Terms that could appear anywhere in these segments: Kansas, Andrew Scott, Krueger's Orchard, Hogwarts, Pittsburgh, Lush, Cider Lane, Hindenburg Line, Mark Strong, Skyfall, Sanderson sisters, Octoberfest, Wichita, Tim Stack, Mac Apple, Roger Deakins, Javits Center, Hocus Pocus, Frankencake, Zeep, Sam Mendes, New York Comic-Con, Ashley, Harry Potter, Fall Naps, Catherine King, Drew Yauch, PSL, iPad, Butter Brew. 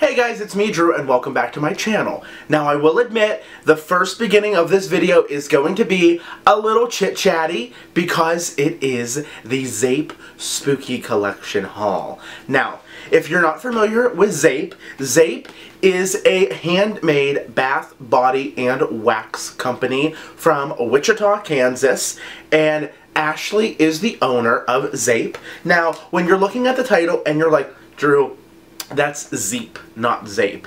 Hey guys, it's me, Drew, and welcome back to my channel. Now, I will admit, the first beginning of this video is going to be a little chit-chatty because it is the Zeep Spooky Collection haul. Now, if you're not familiar with Zeep, Zeep is a handmade bath, body, and wax company from Wichita, Kansas, and Ashley is the owner of Zeep. Now, when you're looking at the title and you're like, Drew, that's Zeep, not Zeep.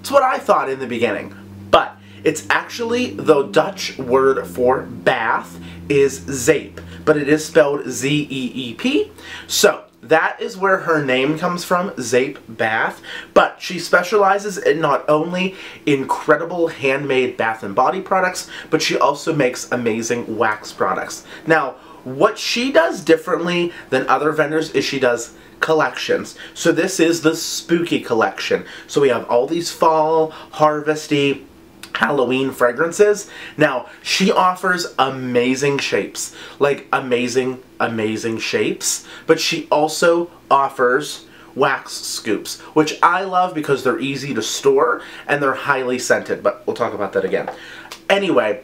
It's what I thought in the beginning, but it's actually the Dutch word for bath is Zeep, but it is spelled Z-E-E-P. So that is where her name comes from, Zeep Bath, but she specializes in not only incredible handmade bath and body products, but she also makes amazing wax products. Now, what she does differently than other vendors is she does collections. So this is the spooky collection. So we have all these fall, harvesty, Halloween fragrances. Now, she offers amazing shapes, like amazing shapes, but she also offers wax scoops, which I love because they're easy to store and they're highly scented, but we'll talk about that again. Anyway,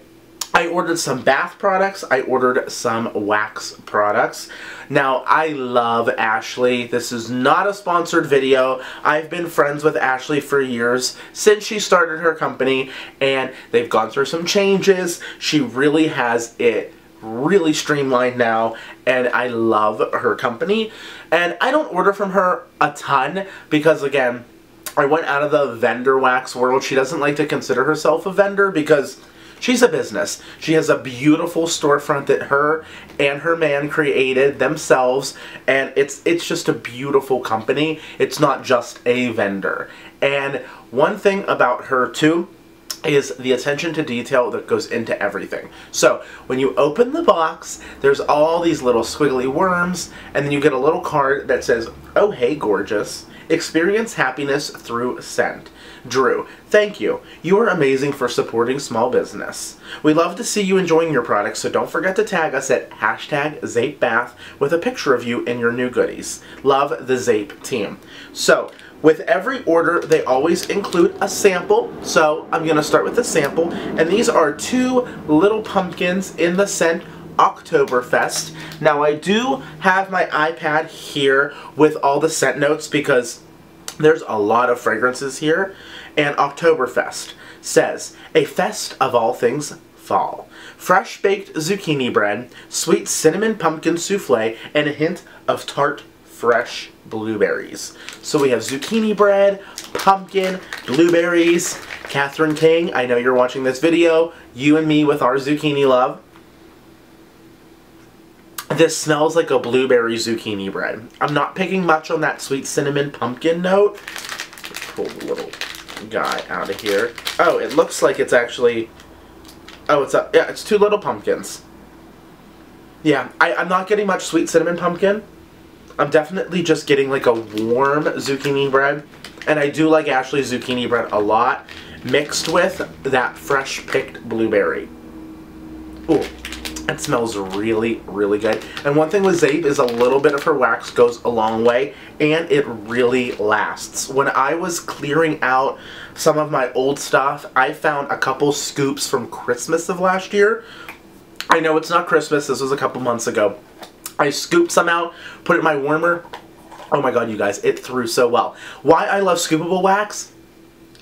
I ordered some bath products, I ordered some wax products. Now, I love Ashley. This is not a sponsored video. I've been friends with Ashley for years since she started her company, and they've gone through some changes. She really has it really streamlined now, and I love her company. And I don't order from her a ton because, again, I went out of the vendor wax world. She doesn't like to consider herself a vendor because she's a business. She has a beautiful storefront that her and her man created themselves, and it's just a beautiful company. It's not just a vendor. And one thing about her too is the attention to detail that goes into everything. So when you open the box, there's all these little squiggly worms, and then you get a little card that says, "Oh hey gorgeous, experience happiness through scent. Drew, thank you. You are amazing for supporting small business. We love to see you enjoying your products, so don't forget to tag us at #ZeepBath with a picture of you and your new goodies. Love the Zeep team." So, with every order, they always include a sample. So, I'm going to start with the sample. And these are two little pumpkins in the scent Octoberfest. Now, I do have my iPad here with all the scent notes because there's a lot of fragrances here, and Octoberfest says, a fest of all things fall. Fresh baked zucchini bread, sweet cinnamon pumpkin souffle, and a hint of tart fresh blueberries. So we have zucchini bread, pumpkin, blueberries. Catherine King, I know you're watching this video, you and me with our zucchini love. This smells like a blueberry zucchini bread. I'm not picking much on that sweet cinnamon pumpkin note. Pull the little guy out of here. Oh, it looks like it's actually, oh, it's a, yeah, it's two little pumpkins. Yeah, I'm not getting much sweet cinnamon pumpkin. I'm definitely just getting like a warm zucchini bread. And I do like Ashley's zucchini bread a lot, mixed with that fresh picked blueberry. Ooh. It smells really, really good. And one thing with Zeep is a little bit of her wax goes a long way, and it really lasts. When I was clearing out some of my old stuff, I found a couple scoops from Christmas of last year. I know it's not Christmas, this was a couple months ago. I scooped some out, put it in my warmer. Oh my god, you guys, it threw so well. Why I love scoopable wax?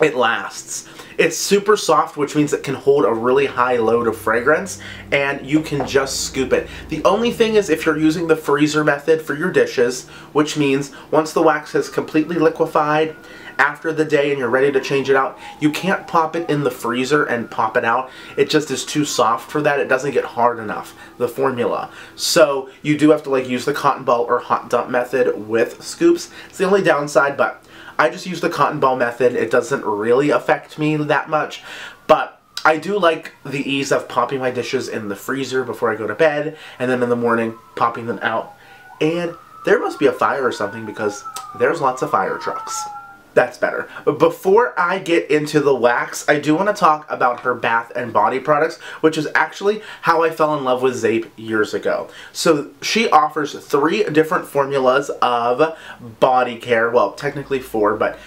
It lasts. It's super soft, which means it can hold a really high load of fragrance, and you can just scoop it. The only thing is if you're using the freezer method for your dishes, which means once the wax has completely liquefied after the day and you're ready to change it out, you can't pop it in the freezer and pop it out. It just is too soft for that. It doesn't get hard enough, the formula. So you do have to like use the cotton ball or hot dump method with scoops. It's the only downside, but I just use the cotton ball method. It doesn't really affect me that much, but I do like the ease of popping my dishes in the freezer before I go to bed, and then in the morning popping them out. And there must be a fire or something because there's lots of fire trucks. That's better. Before I get into the wax, I do want to talk about her bath and body products, which is actually how I fell in love with Zeep years ago. So she offers three different formulas of body care. Well, technically four, but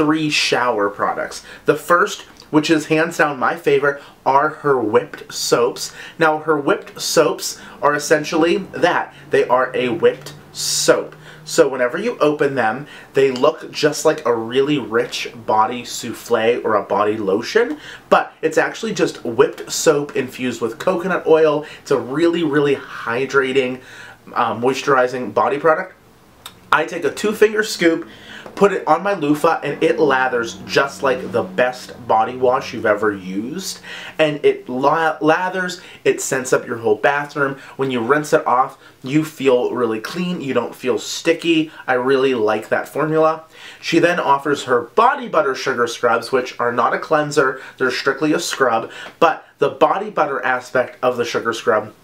three shower products. The first, which is hands down my favorite, are her whipped soaps. Now, her whipped soaps are essentially that. They are a whipped soap. So whenever you open them, they look just like a really rich body souffle or a body lotion, but it's actually just whipped soap infused with coconut oil. It's a really, really hydrating, moisturizing body product. I take a 2-finger scoop, put it on my loofah, and it lathers just like the best body wash you've ever used. And it lathers, it scents up your whole bathroom. When you rinse it off, you feel really clean, you don't feel sticky. I really like that formula. She then offers her body butter sugar scrubs, which are not a cleanser, they're strictly a scrub, but the body butter aspect of the sugar scrub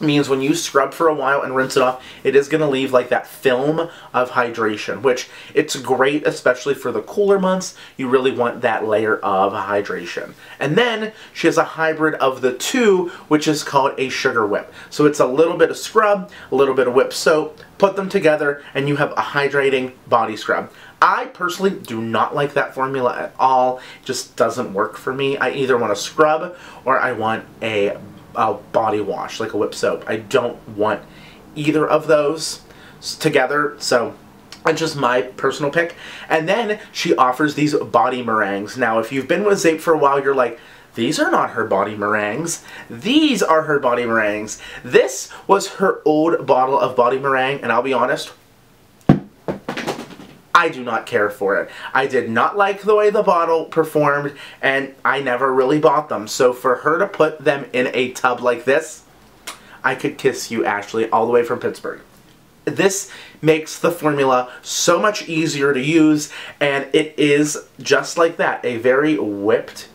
means when you scrub for a while and rinse it off, it is going to leave like that film of hydration, which it's great, especially for the cooler months. You really want that layer of hydration. And then she has a hybrid of the two, which is called a sugar whip. So it's a little bit of scrub, a little bit of whipped soap, put them together, and you have a hydrating body scrub. I personally do not like that formula at all. It just doesn't work for me. I either want a scrub or I want a body wash, like a whip soap. I don't want either of those together, so that's just my personal pick. And then she offers these body meringues. Now, if you've been with Zeep for a while, you're like, these are not her body meringues. These are her body meringues. This was her old bottle of body meringue, and I'll be honest, I do not care for it. I did not like the way the bottle performed, and I never really bought them. So for her to put them in a tub like this, I could kiss you, Ashley, all the way from Pittsburgh. This makes the formula so much easier to use, and it is just like that, a very whipped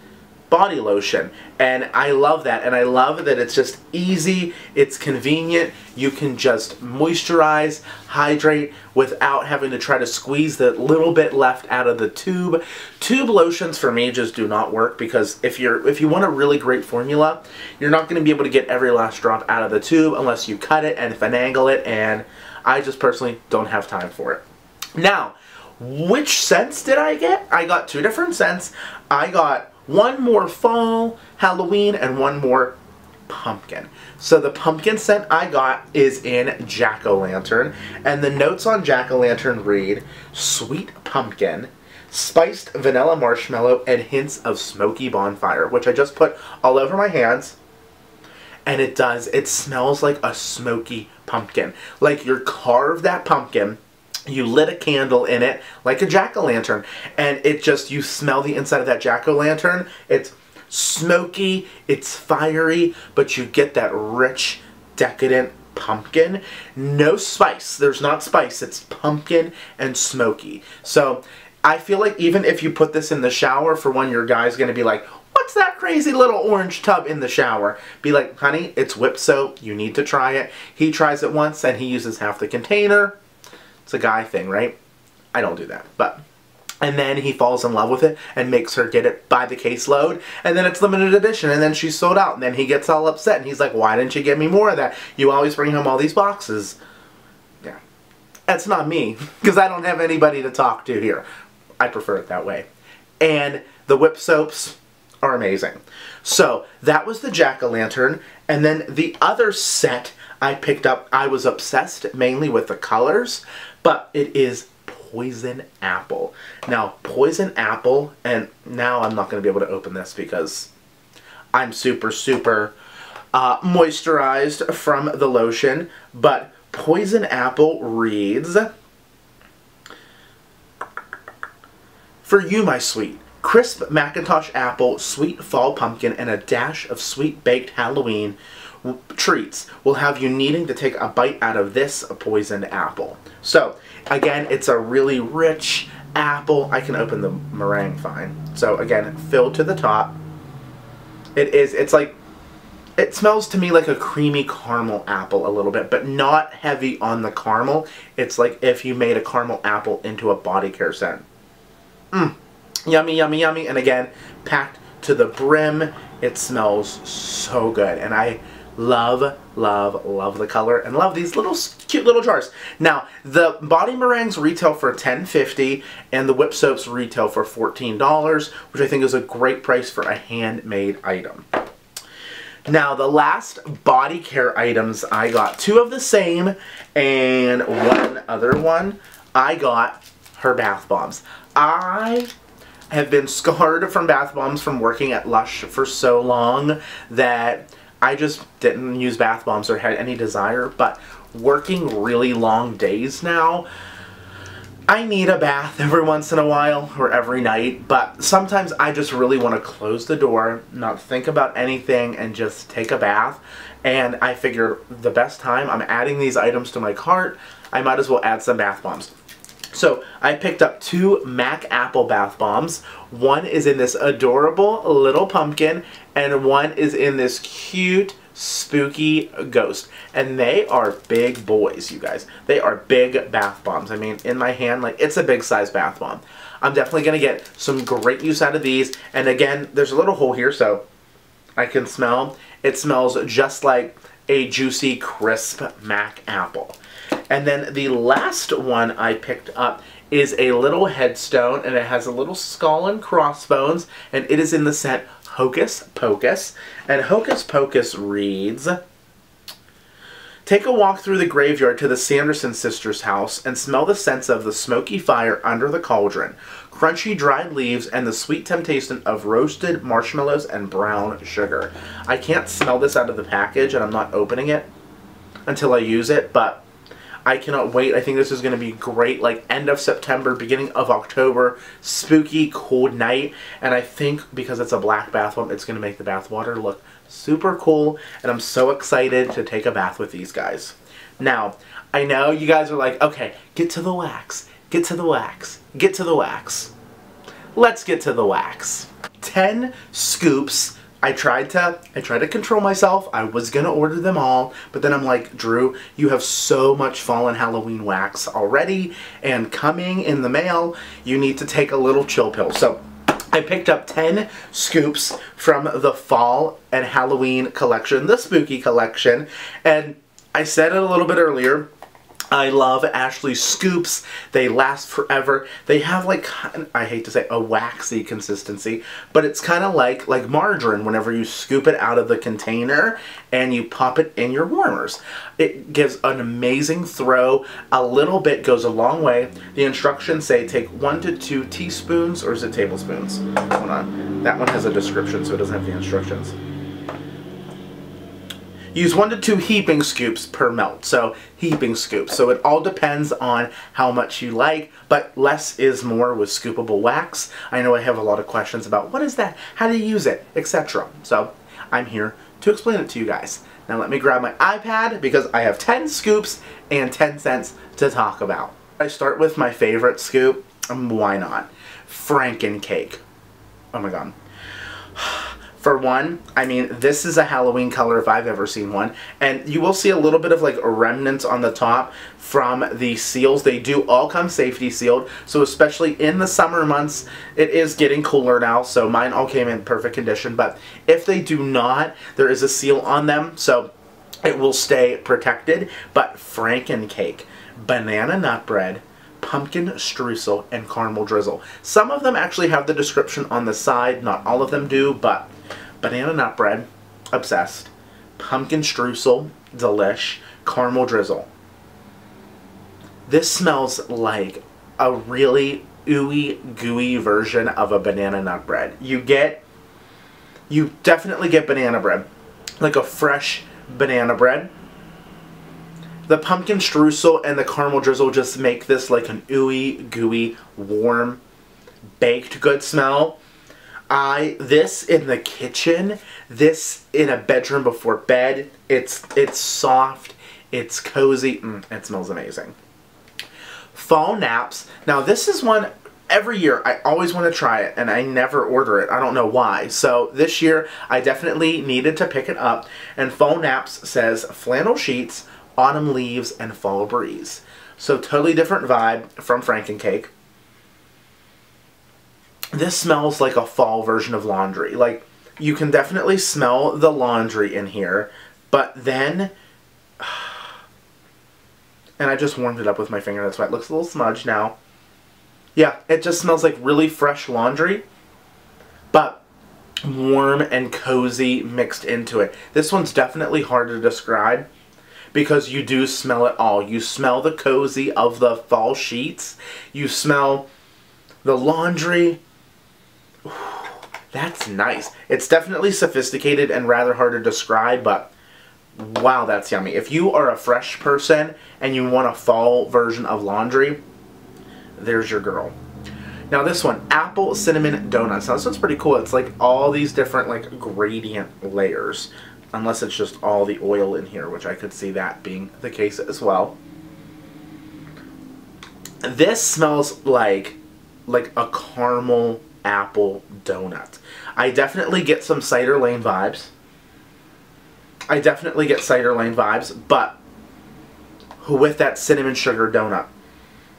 body lotion. And I love that, and I love that it's just easy, it's convenient, you can just moisturize, hydrate without having to try to squeeze the little bit left out of the tube. Tube lotions for me just do not work, because if you want a really great formula, you're not going to be able to get every last drop out of the tube unless you cut it and finagle it, and I just personally don't have time for it. Now, which scents did I get? I got two different scents. I got one more fall, Halloween, and one more pumpkin. So the pumpkin scent I got is in Jack-O-Lantern, and the notes on Jack-O-Lantern read sweet pumpkin, spiced vanilla marshmallow, and hints of smoky bonfire, which I just put all over my hands, and it does. It smells like a smoky pumpkin. Like you carved that pumpkin, you lit a candle in it like a jack-o'-lantern, and it just, you smell the inside of that jack-o'-lantern. It's smoky, it's fiery, but you get that rich, decadent pumpkin. No spice. There's not spice. It's pumpkin and smoky. So I feel like even if you put this in the shower, for one, your guy's going to be like, what's that crazy little orange tub in the shower? Be like, honey, it's whipped soap. You need to try it. He tries it once, and he uses half the container. It's a guy thing, right? I don't do that, but. And then he falls in love with it and makes her get it by the caseload, and then it's limited edition, and then she's sold out, and then he gets all upset, and he's like, why didn't you give me more of that? You always bring home all these boxes. Yeah. That's not me, because I don't have anybody to talk to here. I prefer it that way. And the whip soaps are amazing. So that was the jack-o'-lantern, and then the other set I picked up, I was obsessed mainly with the colors, but it is poison apple. Now, poison apple, and now I'm not going to be able to open this because I'm super, super moisturized from the lotion, but poison apple reads, for you, my sweet. Crisp Macintosh apple, sweet fall pumpkin, and a dash of sweet baked Halloween treats will have you needing to take a bite out of this poisoned apple. So again, it's a really rich apple. I can open the meringue fine. So again, filled to the top. It's like, it smells to me like a creamy caramel apple a little bit, but not heavy on the caramel. It's like if you made a caramel apple into a body care scent. Mmm. Yummy, yummy, yummy, and again, packed to the brim. It smells so good, and I Love, love, love the color, and love these little cute little jars. Now, the body meringues retail for $10.50, and the whip soaps retail for $14, which I think is a great price for a handmade item. Now, the last body care items, I got two of the same and one other one. I got her bath bombs. I have been scarred from bath bombs from working at Lush for so long that I just didn't use bath bombs or had any desire, but working really long days now, I need a bath every once in a while or every night, but sometimes I just really want to close the door, not think about anything, and just take a bath. And I figured the best time, I'm adding these items to my cart, I might as well add some bath bombs. So I picked up two Mac Apple bath bombs. One is in this adorable little pumpkin, and one is in this cute spooky ghost, and they are big boys, you guys. They are big bath bombs. I mean, in my hand, like, it's a big size bath bomb. I'm definitely gonna get some great use out of these. And again, there's a little hole here, so I can smell. It smells just like a juicy, crisp Mac Apple. And then the last one I picked up is a little headstone, and it has a little skull and crossbones, and it is in the scent Hocus Pocus. And Hocus Pocus reads, "Take a walk through the graveyard to the Sanderson sisters' house and smell the scents of the smoky fire under the cauldron, crunchy dried leaves, and the sweet temptation of roasted marshmallows and brown sugar." I can't smell this out of the package, and I'm not opening it until I use it, but I cannot wait. I think this is going to be great, like end of September, beginning of October, spooky, cold night. And I think because it's a black bath bomb, it's going to make the bath water look super cool. And I'm so excited to take a bath with these guys. Now, I know you guys are like, okay, get to the wax, get to the wax, get to the wax. Let's get to the wax. 10 scoops. I tried to control myself. I was gonna order them all, but then I'm like, Drew, you have so much fall and Halloween wax already, and coming in the mail, you need to take a little chill pill. So I picked up 10 scoops from the Fall and Halloween collection, the spooky collection, and I said it a little bit earlier, I love Ashley scoops. They last forever. They have, like, I hate to say, a waxy consistency, but it's kind of like margarine whenever you scoop it out of the container and you pop it in your warmers. It gives an amazing throw. A little bit goes a long way. The instructions say take 1 to 2 teaspoons, or is it tablespoons? Hold on. That one has a description, so it doesn't have the instructions. Use 1 to 2 heaping scoops per melt, so heaping scoops. So it all depends on how much you like, but less is more with scoopable wax. I know I have a lot of questions about what is that, how do you use it, etc. So I'm here to explain it to you guys. Now let me grab my iPad because I have 10 scoops and 10 cents to talk about. I start with my favorite scoop, why not? Frankencake. Oh my god. For one, I mean, this is a Halloween color if I've ever seen one. And you will see a little bit of like remnants on the top from the seals. They do all come safety sealed. So especially in the summer months, it is getting cooler now. So mine all came in perfect condition. But if they do not, there is a seal on them. So it will stay protected. But Frankencake, banana nut bread, pumpkin streusel, and caramel drizzle. Some of them actually have the description on the side. Not all of them do, but banana nut bread, obsessed. Pumpkin streusel, delish. Caramel drizzle. This smells like a really ooey gooey version of a banana nut bread. You definitely get banana bread, like a fresh banana bread. The pumpkin streusel and the caramel drizzle just make this like an ooey gooey, warm, baked good smell. This in the kitchen, this in a bedroom before bed, it's soft, it's cozy, it smells amazing. Fall Naps. Now this is one, every year I always want to try it and I never order it, I don't know why. So this year I definitely needed to pick it up, and Fall Naps says flannel sheets, autumn leaves, and fall breeze. So totally different vibe from Frankencake. This smells like a fall version of laundry. Like, you can definitely smell the laundry in here. But then, and I just warmed it up with my finger, that's why it looks a little smudged now. Yeah, it just smells like really fresh laundry, but warm and cozy mixed into it. This one's definitely hard to describe because you do smell it all. You smell the cozy of the fall sheets. You smell the laundry. Ooh, that's nice. It's definitely sophisticated and rather hard to describe, but wow, that's yummy. If you are a fresh person and you want a fall version of laundry, there's your girl. Now this one, apple cinnamon donuts. Now this one's pretty cool. It's like all these different like gradient layers, unless it's just all the oil in here, which I could see that being the case as well. This smells like a caramel apple donut. I definitely get some Cider Lane vibes. I definitely get Cider Lane vibes, but with that cinnamon sugar donut.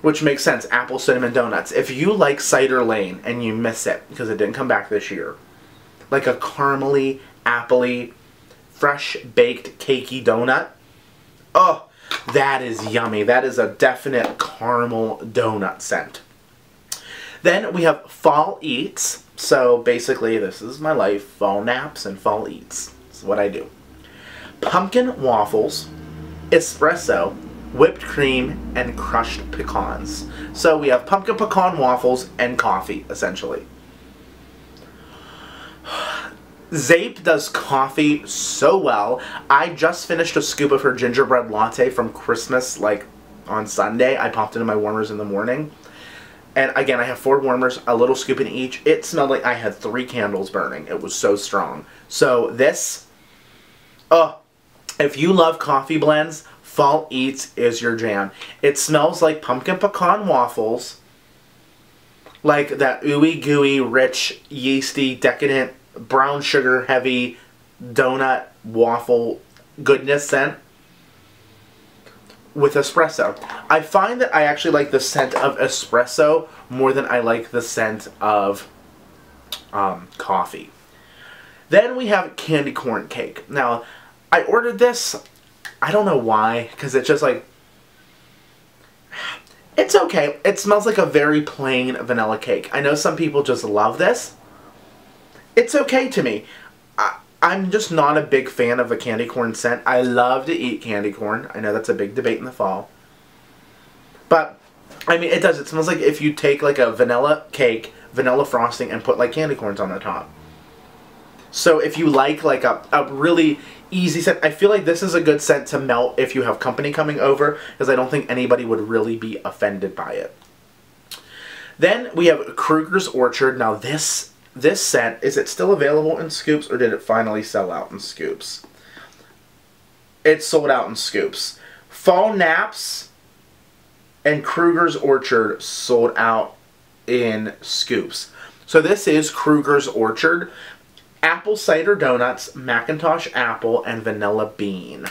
Which makes sense, apple cinnamon donuts. If you like Cider Lane and you miss it, because it didn't come back this year, like a caramely, appley, fresh baked cakey donut, oh, that is yummy. That is a definite caramel donut scent. Then we have Fall Eats. So basically this is my life, Fall Naps and Fall Eats. It's what I do. Pumpkin waffles, espresso, whipped cream, and crushed pecans. So we have pumpkin pecan waffles and coffee, essentially. Zeep does coffee so well. I just finished a scoop of her gingerbread latte from Christmas, like on Sunday. I popped into my warmers in the morning. And again, I have 4 warmers, a little scoop in each. It smelled like I had 3 candles burning. It was so strong. So this, if you love coffee blends, Fall Eats is your jam. It smells like pumpkin pecan waffles, like that ooey gooey, rich, yeasty, decadent, brown sugar heavy donut waffle goodness scent with espresso. I find that I actually like the scent of espresso more than I like the scent of coffee. Then we have candy corn cake. Now, I ordered this. I don't know why, because it's just like, it's okay. It smells like a very plain vanilla cake. I know some people just love this. It's okay to me. I'm just not a big fan of the candy corn scent. I love to eat candy corn. I know that's a big debate in the fall. But, I mean, it does. It smells like if you take like a vanilla cake, vanilla frosting, and put like candy corns on the top. So if you like a really easy scent, I feel like this is a good scent to melt if you have company coming over, because I don't think anybody would really be offended by it. Then we have Krueger's Orchard. Now this scent, is it still available in scoops, or did it finally sell out in scoops? It sold out in scoops. Fall Naps and Krueger's Orchard sold out in scoops. So this is Krueger's Orchard. Apple cider donuts, Macintosh apple, and vanilla bean.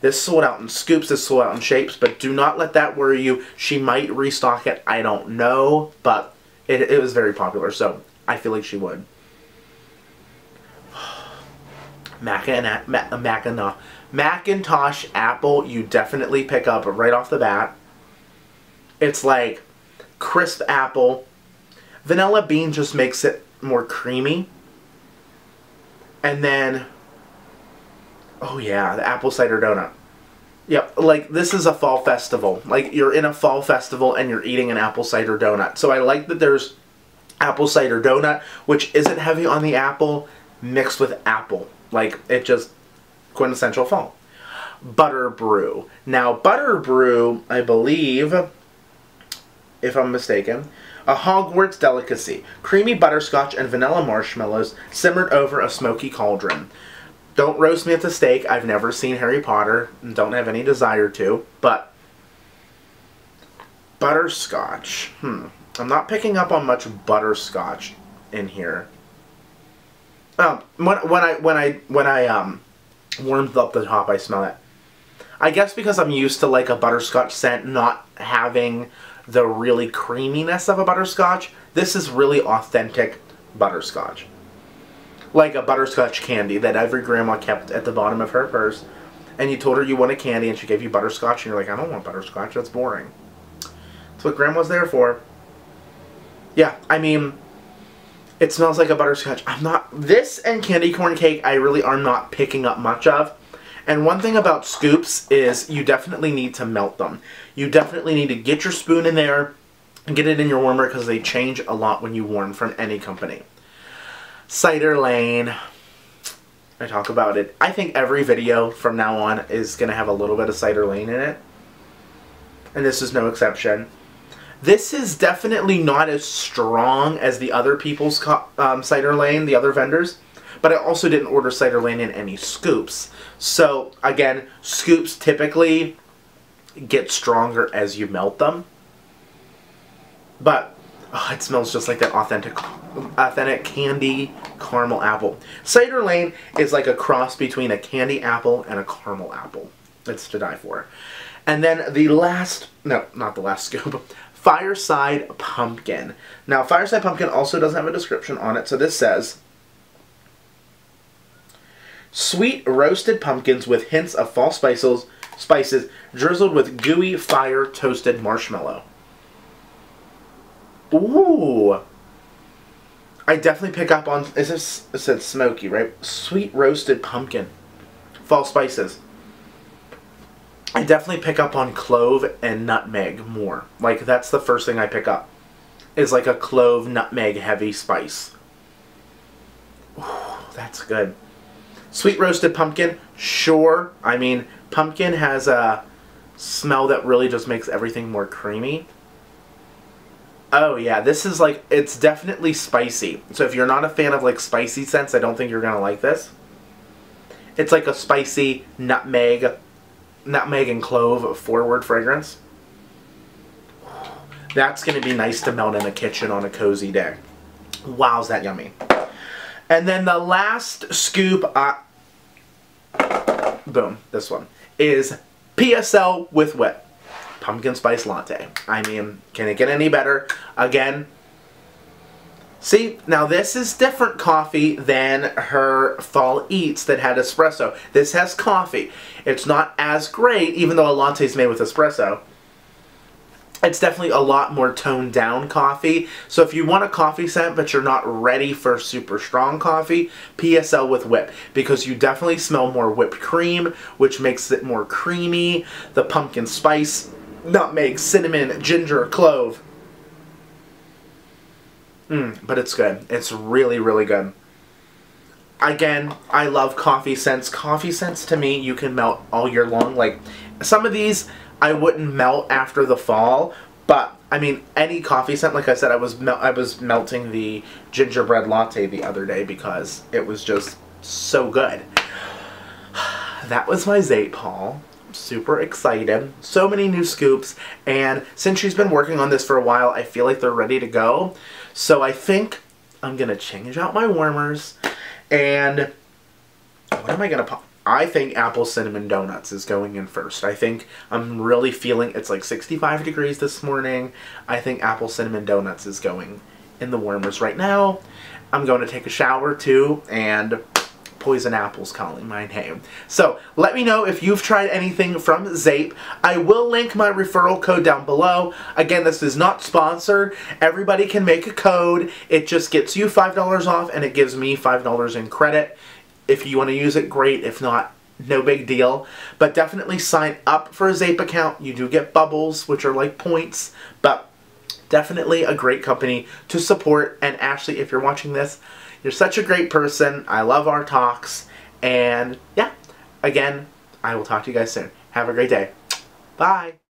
This sold out in scoops, this sold out in shapes, but do not let that worry you. She might restock it, I don't know, but it was very popular, so I feel like she would. Macintosh apple, you definitely pick up right off the bat. It's like crisp apple. Vanilla bean just makes it more creamy. And then, oh yeah, the apple cider donut. Yep, like this is a fall festival. Like you're in a fall festival and you're eating an apple cider donut. So I like that there's apple cider donut, which isn't heavy on the apple, mixed with apple. Like it just, quintessential fall. Butter Brew. Now Butter Brew, I believe, if I'm mistaken, a Hogwarts delicacy. Creamy butterscotch and vanilla marshmallows simmered over a smoky cauldron. Don't roast me at the stake. I've never seen Harry Potter and don't have any desire to, but butterscotch. I'm not picking up on much butterscotch in here. When I warmed up the top, I smell it. I guess because I'm used to like a butterscotch scent not having the really creaminess of a butterscotch, this is really authentic butterscotch. Like a butterscotch candy that every grandma kept at the bottom of her purse and you told her you wanted candy and she gave you butterscotch and you're like, I don't want butterscotch, that's boring. That's what Grandma's there for. Yeah, I mean, it smells like a butterscotch. I'm not, this and candy corn cake I really are not picking up much of. And one thing about scoops is you definitely need to melt them. You definitely need to get your spoon in there and get it in your warmer because they change a lot when you warm from any company. Cider Lane. I talk about it. I think every video from now on is going to have a little bit of Cider Lane in it. And this is no exception. This is definitely not as strong as the other people's Cider Lane, the other vendors. But I also didn't order Cider Lane in any scoops. So, again, scoops typically get stronger as you melt them. But, oh, it smells just like that authentic candy caramel apple. Cider Lane is like a cross between a candy apple and a caramel apple. It's to die for. And then the last, no, not the last scoop, Fireside Pumpkin. Now, Fireside Pumpkin also doesn't have a description on it, so this says, sweet roasted pumpkins with hints of fall spices drizzled with gooey fire toasted marshmallow. Ooh. I definitely pick up on, is this, it said smoky, right? Sweet roasted pumpkin. Fall spices. I definitely pick up on clove and nutmeg more. Like, that's the first thing I pick up. Is like a clove, nutmeg, heavy spice. Ooh, that's good. Sweet roasted pumpkin, sure. I mean, pumpkin has a smell that really just makes everything more creamy. Oh yeah, this is like, it's definitely spicy. So if you're not a fan of like spicy scents, I don't think you're gonna like this. It's like a spicy nutmeg and clove forward fragrance. That's gonna be nice to melt in the kitchen on a cozy day. Wow, is that yummy. And then the last scoop, boom, this one, is PSL with Whip. Pumpkin Spice Latte. I mean, can it get any better? Again, see, now this is different coffee than her Fall Eats that had espresso. This has coffee. It's not as great, even though a latte is made with espresso. It's definitely a lot more toned down coffee. So if you want a coffee scent but you're not ready for super strong coffee, PSL with Whip, because you definitely smell more whipped cream, which makes it more creamy. The pumpkin spice, nutmeg, cinnamon, ginger, clove. But it's good. It's really, really good. Again, I love coffee scents. Coffee scents to me you can melt all year long. Like some of these I wouldn't melt after the fall, but I mean any coffee scent. Like I said, I was melting the gingerbread latte the other day because it was just so good. That was my Zeep haul. I'm super excited. So many new scoops, and since she's been working on this for a while, I feel like they're ready to go. So I think I'm gonna change out my warmers, and what am I gonna pop? I think apple cinnamon donuts is going in first. I think I'm really feeling, it's like 65 degrees this morning. I think apple cinnamon donuts is going in the warmers right now. I'm going to take a shower too, and poison apple's calling my name. So let me know if you've tried anything from Zeep. I will link my referral code down below. Again, this is not sponsored. Everybody can make a code. It just gets you $5 off and it gives me $5 in credit. If you want to use it, great. If not, no big deal. But definitely sign up for a Zeep account. You do get bubbles, which are like points. But definitely a great company to support. And Ashley, if you're watching this, you're such a great person. I love our talks. And yeah, again, I will talk to you guys soon. Have a great day. Bye.